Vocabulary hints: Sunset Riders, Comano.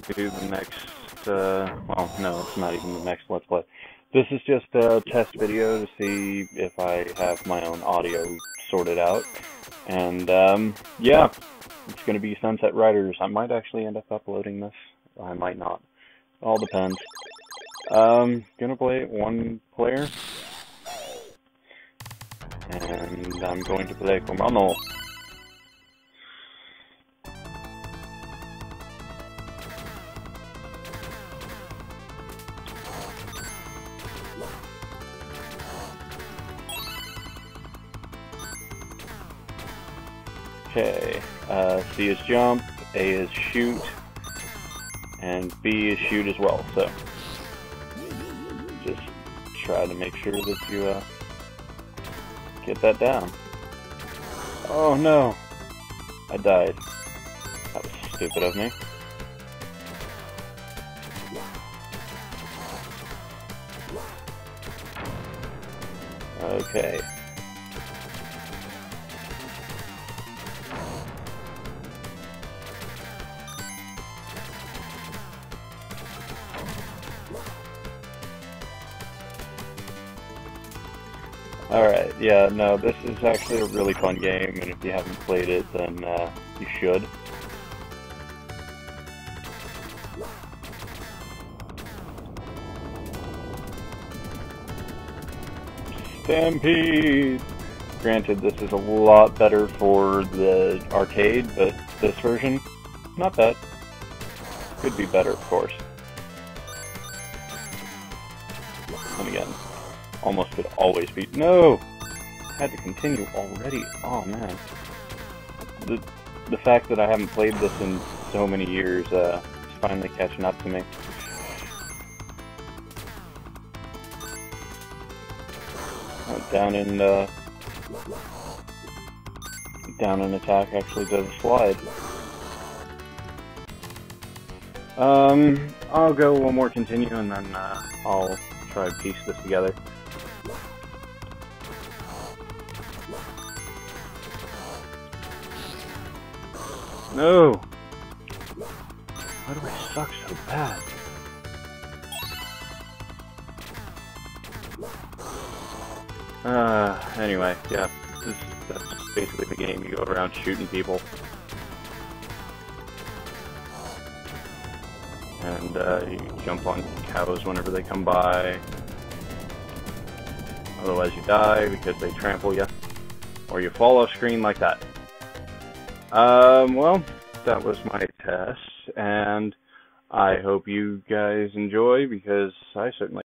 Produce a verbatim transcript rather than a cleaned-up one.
do the next, uh, well, no, it's not even the next Let's Play. This is just a test video to see if I have my own audio sorted out. And, um, yeah, it's going to be Sunset Riders. I might actually end up uploading this. I might not. All depends. Um, gonna play one player. And I'm going to play Comano. Okay, uh, C is jump, A is shoot, and B is shoot as well, so just try to make sure that you uh, get that down. Oh no, I died. That was stupid of me. Okay. Alright, yeah, no, this is actually a really fun game, and if you haven't played it, then uh, you should. Stampede! Granted, this is a lot better for the arcade, but this version, not bad. Could be better, of course. And again, almost could always be. No! Had to continue already. Oh man. The the fact that I haven't played this in so many years uh, is finally catching up to me. Uh, down in uh, down in attack actually does a slide. Um, I'll go one more continue and then uh, I'll try to piece this together. No! Why do I suck so bad? Uh, anyway, yeah. This, that's basically the game. You go around shooting people. And uh, you jump on cows whenever they come by. Otherwise you die because they trample you. Or you fall off screen like that. Um, well, that was my test, and I hope you guys enjoy, because I certainly